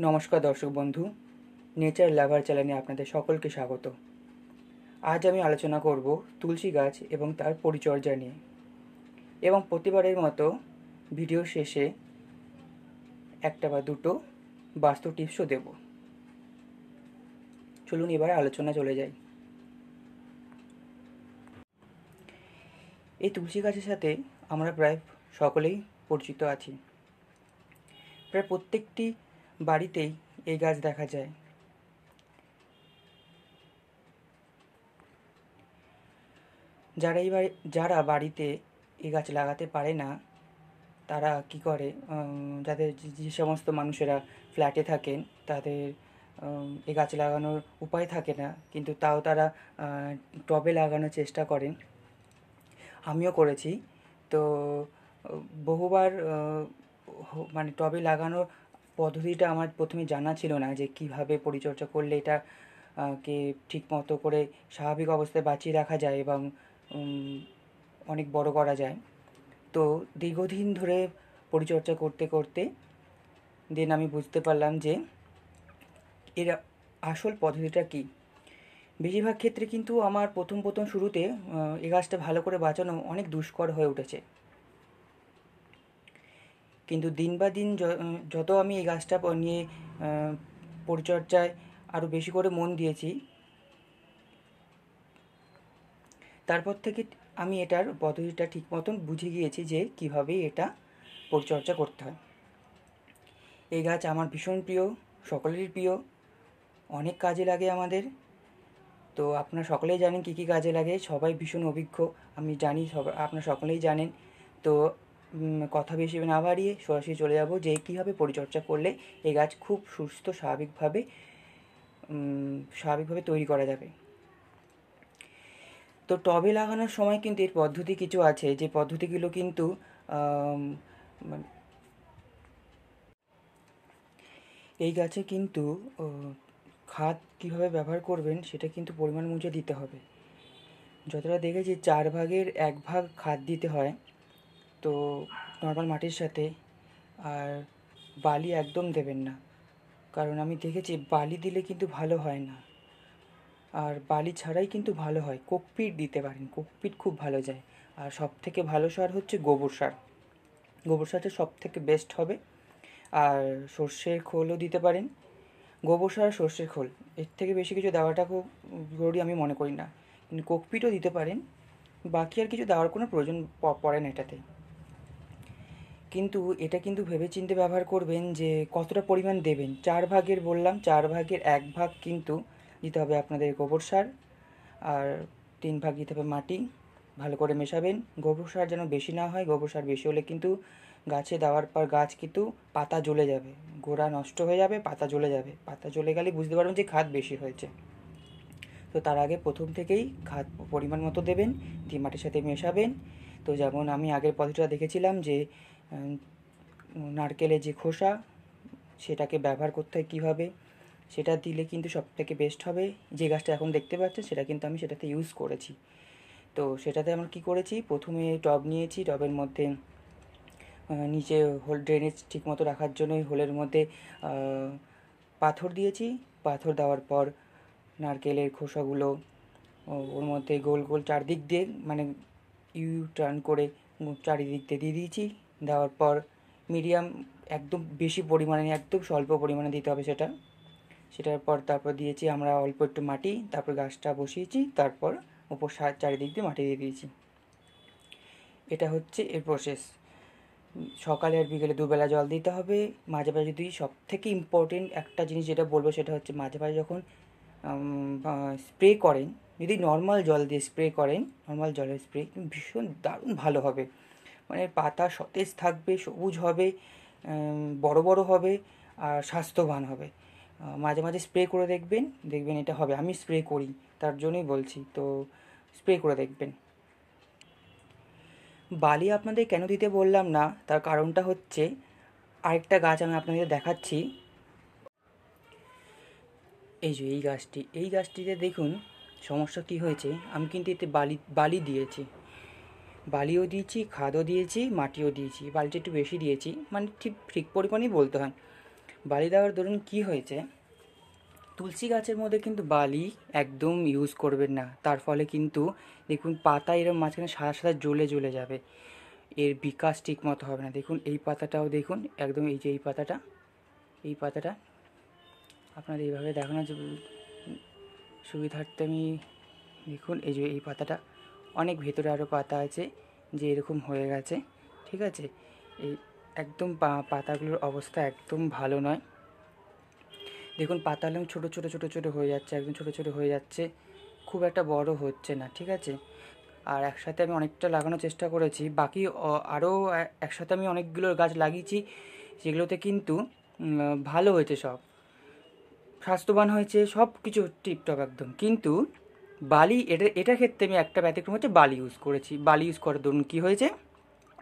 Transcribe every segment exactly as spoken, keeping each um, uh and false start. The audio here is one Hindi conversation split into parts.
नमस्कार दर्शक बंधु, नेचार लाभार चैनले आपनादेर सकलके स्वागत। आज आमी आलोचना करब तुलसी गाछ एवं तार परिचर्या निये। एवं प्रतिबारेर मतो भिडियो शेषे एकटा बा दुटो वास्तु टिप्सो देब। चलुन एबारे आलोचना चले जाई। एई तुलसी गाछेर साथे आमरा प्राय सकलेई परिचित आछि। प्राय प्रत्येकटी बाड़ीते ही गाछ देखा जाए। जारा बाड़ी, जारा बाड़ीते ए गाछ लागाते पारे ना तारा कि करे, जादेर जे समस्त मानुषेरा फ्लैटे थाकेन तादेर ए गाछ लागानोर उपाय थाके ना, किन्तु ताओ तारा टबे लागानोर चेष्टा करें। आमियो करेछि। तो बहुबार माने टबे लागानोर पद्धतिटा आमार प्रथमे जाना छिलो ना, जे किभाबे परिचर्या करले एटा के ठीक मतो करे स्वाभाविक अवस्थाय बाँचिए रखा जाए एबं अनेक बड़ो करा जाए। तो दीर्घदिन धरे परिचर्या करते करते दिन आमी बुझते पारलाम जे एर आसल पद्धतिटा कि। बेशिरभाग क्षेत्रे किन्तु आमार प्रथम प्रथम शुरूते ए गाछटा भालो करे बाँचानो अनेक दुष्कर हये उठेछे, किन्तु दिन बा दिन जत आमी गाछटा निये परिचर्याय आरो बेशी करे मन दिएछि, तारपर थेके आमी एटार पद्धतिटा ठीक मतन बुझे गिएछि जे किभाबे एटा परिचर्या करते हय। एई गाछ आमार भीषण प्रिय, सकलेरই प्रिय, अनेक काजे लागे आमादेर। तो आपनारा सकलेই जानेन कि कि काजे लागे, सबाई भीषण अभिज्ञ आमी जानि, सब आपनारा सकलेই जानेन। तो कथा बेशी ना बाड़िए सरासरि चले जाबो जे किभाबे परिचर्या करले ए गाछ खूब सुस्थ स्वाभाविकभावे स्वाभाविकभावे तैरि करा जाबे। तो टबे लागानोर समय किन्तु एर पद्धति किछु आछे, जे पद्धतिगुलो किन्तु ए गाछे किन्तु खाद किभाबे व्यवहार करबेन सेटा किन्तु परिमाण अनुयायी दिते हबे। जतटा देखेछि चार भागेर एक भाग खाद दिते हय। तो नर्माल माटिर साथे आर बाली एकदम देबेन ना, कारण आमी देखेछि बाली दिले किन्तु भालो हय ना, आर बाली छाड़ाई किन्तु भालो हय। कोकपिट दिते पारेन, कोकपिट खूब भालो जाय। आर सबथेके भालो सार हच्छे गोबर सार, गोबर सारटा सबथेके बेस्ट हबे। आर सर्षेर खोलও दिते पारेन, गोबर सार सर्षेर खोल एर थेके बेशी किछु देওয়াটা খুব জরুরি आमी মনে করি না, কিন্তু কোকপিটও দিতে পারেন। বাকি আর কিছু দেওয়ার কোনো প্রয়োজন পড়ে না এটাতে। किन्तु एटा किन्तु भेबे चिंते व्यवहार करबेन जे कतटा परिमाण देबेन। चार भागेर बोल्लाम, चार भागेर एक भाग किन्तु दिते हबे आपनादेर गोबर सार, आर तीन भाग दिते हबे माटी। भालो करे मेशाबेन। गोबर सार जेन बेशी ना हय, गोबर सार बेशी होले किन्तु गाछे देওয়ার पर गाछ किन्तु पाता जले जाबे, गोड़ा नष्ट हये जाबे, पाता जले जाबे। पाता जले गेले बुझते पारबेन जे खाद बेशी हयेछे। तो तार आगे प्रथम थेकेई खाद परिमाण मतो देबेन, ती माटिर साथे मेशाबेन। तो जेमन आमी आगेर पद्धतिटा देखेछिलाम जे नारकेले जे खोसा सेटाके व्यवहार करते हैं किभाबे, सेटा दिले किन्तु सबथेके बेस्ट हबे। जे गाछटा एखन देखते पाच्छेन सेटा किन्तु आमी सेटाते यूज करेछि। तो सेटाते आमरा कि करेछि, प्रथमे टब नियेछि। टबेर मध्ये नीचे होल ड्रेनेज ठीक मतो राखार जोन्नो होलेर मध्ये पाथर दिएछि। पाथर देওয়ার पर नारकेलेर खोसागुलो ओर मध्ये गोल गोल चारदिक दिए माने इउ टार्न करे चारिदिक दिए दिए दिएछि। देওয়ার পর মিডিয়াম একদম বেশি পরিমাণে একদম স্বল্প পরিমাণে দিতে হবে সেটা। সেটার পর তারপর দিয়েছি আমরা অল্প একটু মাটি, তারপর গাছটা বসিয়েছি, তারপর উপর চারিদিক দিয়ে মাটি দিয়ে দিয়েছি। এটা হচ্ছে এর প্রসেস। সকালে আর বিকেলে দুবেলা জল দিতে হবে। মাঝে মাঝে যদি সবথেকে ইম্পর্টেন্ট একটা জিনিস যেটা বলবো সেটা হচ্ছে মাঝে মাঝে যখন স্প্রে করেন, যদি নর্মাল জল দিয়ে স্প্রে করেন, নর্মাল জলের স্প্রে ভীষণ দারুণ ভালো হবে। माने पाता सतेज थाकबे, सबुज हबे, बड़ो बड़ो हबे आर स्वास्थ्यवान हबे। माझे माझे स्प्रे करे देखबेन, देखबेन एटा हबे। आमी स्प्रे करी तार जोन्नोई बोलछि, तो स्प्रे करे देखबेन। बाली आपनादेर केन दिते बोललाम ना, तार कारणटा हच्छे आरेकटा गाछ आमी आपनादेर देखाচ্ছি। এই যে এই গাছটি, এই গাছটিতে দেখুন সমস্যা কি হয়েছে। আমি কিন্তু এতে বালি বালি দিয়েছি, बालिओ दिएछि, खादो दिएछि, माटिओ दिएछि। बालिटा एकटु बेशी दिएछि, माने ठीक ठीक परिमाणेई बोलते हय। बाली देवार दरुन कि होयेछे तुलसी गाछेर मध्य किन्तु बाली एकदम यूज करबेन ना, तार फले किन्तु देखुन पाता एरकम माझखाने सादा सादा जले जले जाबे, एर विकास ठीक मतो होबे ना। देखुन एई पाताटाओ देखुन एकदम एई जे एई पाताटा एई पाताटा आपनादेर एइभाबे देखानो सुविधार्थे आमि देखुन एई जे एई पाताटा अनेक भेतरे आरो पाता आछे जे एरकम होये गेछे। ठीक आछे, एई एकदम पातागुलोर अवस्था एकदम भालो नय। देखुन पाता छोटो छोटो छोटो छोटो हो जाच्छे, एकदम छोटो छोटो हो जाच्छे, खूब एक बड़ो होच्छे ना। ठीक आछे, और एकसाथे आमि अनेकटा लागानोर चेष्टा करेछि, बाकी आरो एकसाथे आमि अनेकगुलो गाछ लागिয়েছি, सेगुलोते किन्तु भालो होयेছে, सब स्वास्थ्यवान होयेছে, सब किछु टिपटप एकदम। किन्तु बाली एटा एटार क्षेत्रे आमि एकटा ব্যতিক্রম होच्छे, बाली इउज करेছি। बाली इउज कराর दरुन कि होयेছে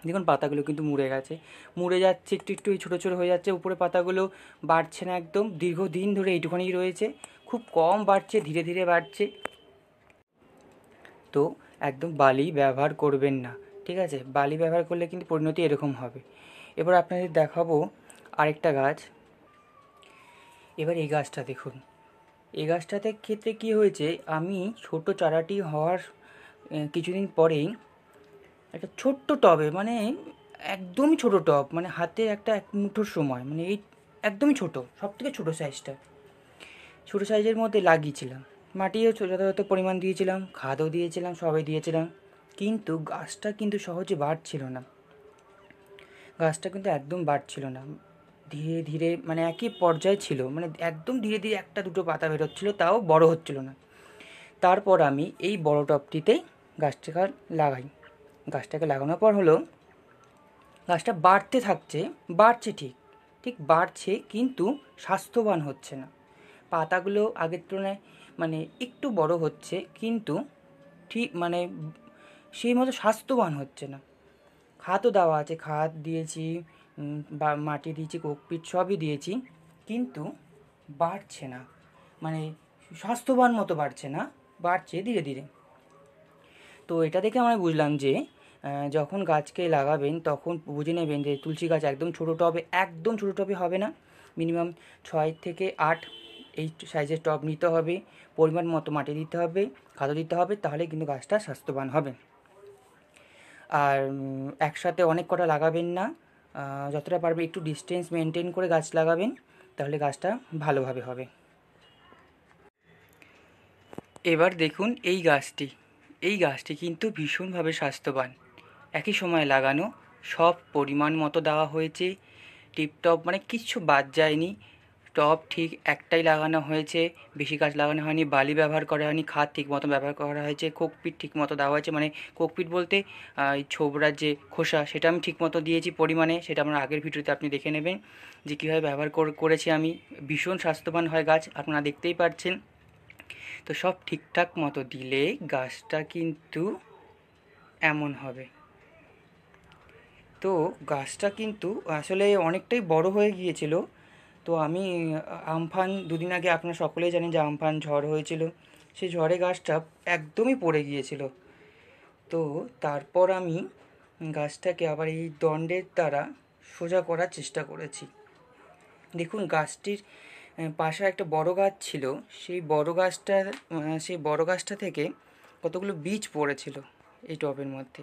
देखुन पातागुलो किन्तु मुड़े गेছে, मुड़े जाच्छे, एकटु एकटु छोटो छोटो हो जाच्छे, ऊपर पातागुलो बाड़छे ना, एकदम दीर्घदिन धरे एइটুকুনি रयेছে, खूब कम बाड़छे, धीरे धीरे बाड़छे। तो एकदम बाली व्यवहार करबेन ना। ठीक आछे, बाली व्यवहार करले किन्तु परिणति एरकम होबे। एबार आपनादेर देखाबो आरेकटा गाछ। एबार एई गाछटा देखुन, एई गाछटाते क्षेत्रे कि होयेছে, आमि छोटो चाराटी हওয়ার किछुदिन परेই একটা ছোট্ট টবে, মানে একদমই ছোট টব, মানে হাতে একটা এক মুঠোর সময়, মানে এই একদমই ছোট, সবথেকে ছোট সাইজটা, ছোট সাইজের মধ্যে লাগিয়েছিলাম, মাটিও যথাযথ পরিমাণ দিয়েছিলাম, খাদও দিয়েছিলাম, সবই দিয়েছিলাম, কিন্তু গাছটা কিন্তু সহজে বাড়ছিল না। গাছটা কিন্তু একদম বাড়ছিল না, ধীরে ধীরে মানে একই পর্যায়ে ছিল, মানে একদম ধীরে ধীরে একটা দুটো পাতা বেরোচ্ছিল, তাও বড় হচ্ছিল না। তারপর আমি এই বড় টবটিতেই গাছটাকে লাগাই। গাছটাকে লাগানোর পর হলো গাছটা বাড়তে থাকছে, বাড়ছে, ঠিক ঠিক বাড়ছে, কিন্তু স্বাস্থ্যবান হচ্ছে না। পাতাগুলো আগের তুলনায় মানে একটু বড় হচ্ছে, কিন্তু ঠিক মানে সেই মতো স্বাস্থ্যবান হচ্ছে না। খাদও দেওয়া আছে, খাদ দিয়েছি, মাটি দিয়েছি, কোকপিট সবই দিয়েছি, কিন্তু বাড়ছে না, মানে স্বাস্থ্যবান মতো বাড়ছে না, বাড়ছে ধীরে ধীরে। তো এটা দেখে আমরা বুঝলাম যে যখন গাছকে লাগাবেন তখন বুঝে নেবেন যে তুলসী গাছ একদম ছোটো টবে, একদম ছোটো টবে হবে না, মিনিমাম ছয় থেকে আট এই সাইজের টব নিতে হবে, পরিমাণ মতো মাটি দিতে হবে, খাদ্য দিতে হবে, তাহলে কিন্তু গাছটা স্বাস্থ্যবান হবে। আর একসাথে অনেক কটা লাগাবেন না, যতটা পারবে একটু ডিস্টেন্স মেনটেন করে গাছ লাগাবেন, তাহলে গাছটা ভালোভাবে হবে। এবার দেখুন এই গাছটি, এই গাছটি কিন্তু ভীষণভাবে স্বাস্থ্যবান, একই সময় লাগানো, সব পরিমাণ মতো দেওয়া হয়েছে, টিপটপ, মানে কিছু বাদ যায়নি, টব ঠিক একটাই লাগানো হয়েছে, বেশি গাছ লাগানো হয়নি, বালি ব্যবহার করা হয়নি, খাদ ঠিক মতো ব্যবহার করা হয়েছে, কোকপিট ঠিক মতো দেওয়া হয়েছে, মানে কোকপিট বলতে ছোবরার যে খোসা সেটা আমি ঠিক মতো দিয়েছি পরিমাণে, সেটা আমার আগের ভিডিওতে আপনি দেখে নেবেন যে কীভাবে ব্যবহার করেছি আমি। ভীষণ স্বাস্থ্যবান হয় গাছ, আপনারা দেখতেই পাচ্ছেন। তো সব ঠিকঠাক মতো দিলে গাছটা কিন্তু এমন হবে। তো গাছটা কিন্তু আসলে অনেকটাই বড় হয়ে গিয়েছিল। তো আমি আমফান দুদিন আগে, আপনারা সকলেই জানেন যে আমফান ঝড় হয়েছিল, সেই ঝড়ে গাছটা একদমই পড়ে গিয়েছিল। তো তারপর আমি গাছটাকে আবার এই দণ্ডের দ্বারা সোজা করার চেষ্টা করেছি। দেখুন গাছটির পাশে একটা বড় গাছ ছিল, সেই বড় গাছটা সেই বড় গাছটা থেকে কতগুলো বীজ পড়েছিল এই টবের মধ্যে,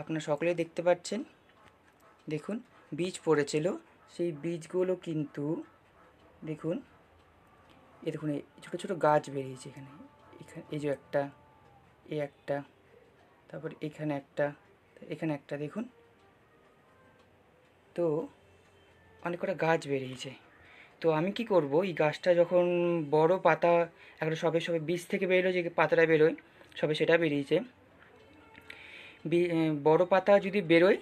আপনারা সকলেই দেখতে পাচ্ছেন। দেখুন বীজ পড়েছিল, সেই বীজগুলো কিন্তু দেখুন, এই দেখুন এই ছোটো ছোটো গাছ বেরিয়েছে, এখানে এখানে এই যে একটা, এ একটা, তারপর এখানে একটা, এখানে একটা, দেখুন তো অনেক কটা গাছ বেরিয়েছে। তো আমি কি করব, এই গাছটা যখন বড় পাতা একটা সবে সবে বীজ থেকে বেরোয়, যে পাতাটা বেরোয় সবে সেটা বেরিয়েছে, বড় পাতা যদি বেরোয়,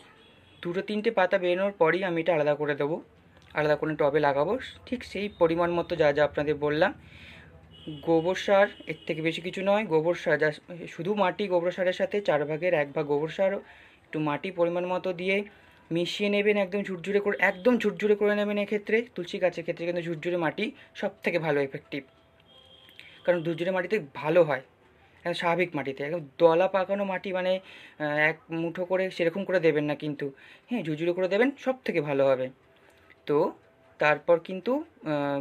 দুটো তিনটে পাতা বেরোনোর পরই আমি এটা আলাদা করে দেবো, আলাদা করে টবে লাগাবো, ঠিক সেই পরিমাণ মতো যা যা আপনাদের বললাম। গোবর সার, এর থেকে বেশি কিছু নয়, গোবর সার, যা শুধু মাটি, গোবর সারের সাথে চার ভাগের এক ভাগ গোবর সার, একটু মাটি পরিমাণ মতো দিয়ে মিশিয়ে নেবেন, একদম ঝুরঝুরে করে, একদম ঝুরঝুরে করে নেবেন। এক্ষেত্রে তুলসী গাছের ক্ষেত্রে কিন্তু ঝুরঝুরে মাটি সব থেকে ভালো এফেক্টিভ, কারণ ঝুরঝুরে মাটিতে ভালো হয়, স্বাভাবিক মাটিতে, একদম দলা পাকানো মাটি, মানে এক মুঠো করে সেরকম করে দেবেন না, কিন্তু হ্যাঁ ঝুরঝুরে করে দেবেন, সব থেকে ভালো হবে। তো तारपर किन्तु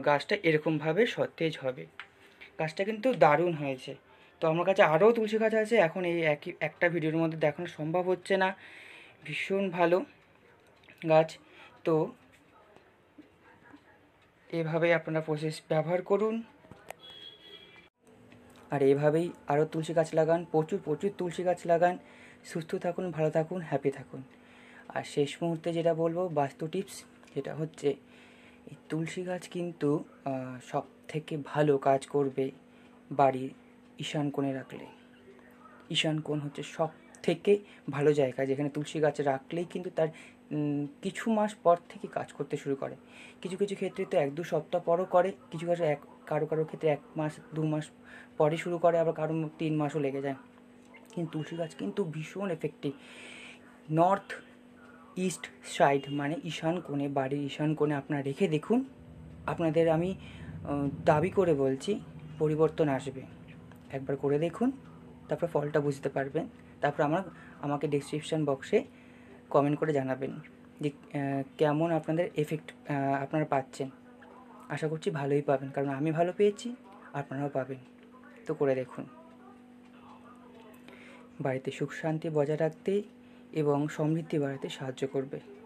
गाछटा एरकम भावे सतेज हबे। गाछटा किन्तु दारुण हयेछे। तो आमार काछे आरो तुलसी गाछ आछे, एखन एई एकई एकटा भिडियोर मध्ये देखानो सम्भव हच्छे ना, भीषण भालो गाछ। तो एइभावे आपनारा प्रसेस व्यवहार करुन और एइभावेई आरो तुलसी गाछ लागान, प्रचुर प्रचुर तुलसी गाछ लागान। सुस्थ थाकुन, भालो थाकुन, हैपी थाकुन। और शेष मुहूर्ते जेटा बोलबो वास्तु टिप्स, जेटा हच्छे तुलसी गाछ किन्तु सबथेके भालो काज करबे बाड़िर ईशान कोणे राखले। ईशान कोण हच्छे सबथेके भालो जायगा जेखाने तुलसी गाछ राखलेई किन्तु तार किछु मास पर थेके काज करते शुरू करे। किछु किछु क्षेत्रे तो एक दो सप्ताह परो करे, किछु किछु एक कारो कारो क्षेत्रे एक मास दो मास परे शुरू करे, आबार कारो तीन मासो लेगे जाय। किन्तु तुलसी गाछ किन्तु भीषण एफेक्टिव। नर्थ इस्ट साइड माने ईशान कोणे, बाड़िर ईशान कोणे आपनारा रेखे देखुन, आपनादेर आमी दाबी करे बोलछि परिवर्तन आसबे। एकबार करे देखुन, तारपर फलटा बुझते पारबेन। तारपर आमार आमाके डेसक्रिपशन बक्से कमेंट करे जानाबेन जे केमन आपनादेर एफेक्ट आपनारा पाच्छेन। आशा करछि भालोई पाबेन, कारण आमी भालो पेयेछि, आपनाराओ पाबेन। तो करे देखुन। बाड़िते सुख शांति बजाय राखते एवं समृद्धि बाड़ाते साहाय्य करबे।